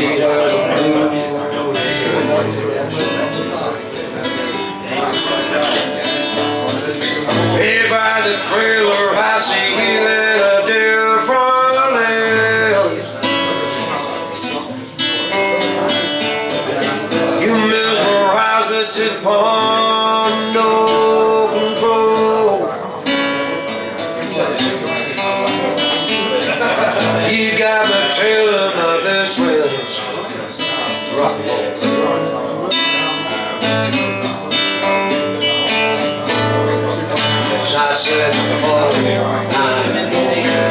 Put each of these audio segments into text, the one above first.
Here by the trailer I see it a different. You mesmerize me to pond no control. You got me chillin' my best friends. Rock and roll. I said before, I'm in the air.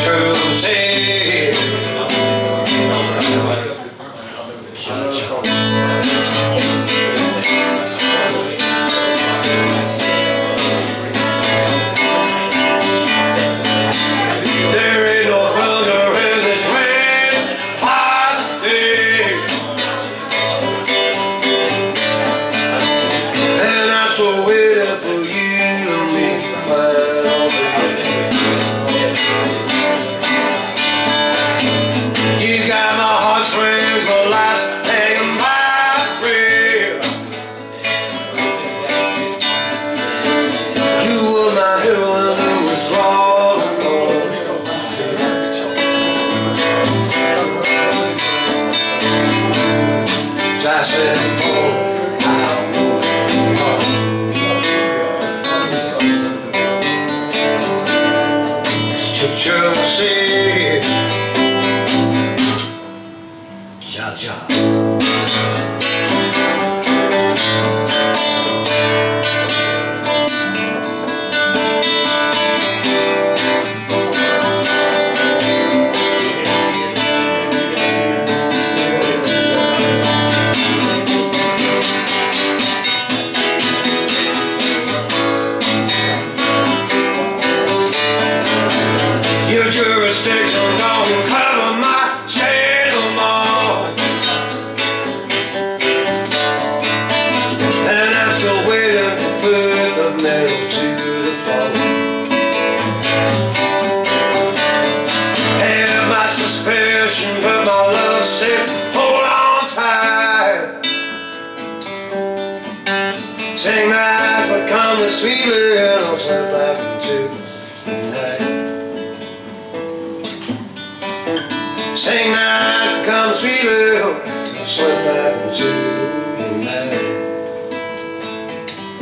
True say, there ain't no thunder in this rain, hot day. I said before, I know it. Choo-choo, see. Ja-ja. Jurisdiction don't cover my shade no more, and I'm still waiting to put the metal to the floor. Have my suspicion, but my love said hold on tight. Sing my eyes become the sweeter, and I'll slip back into sing now, come sweet little, slip back into the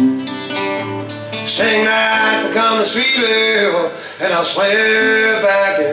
night. Sing now, come sweet little, and I'll slip back into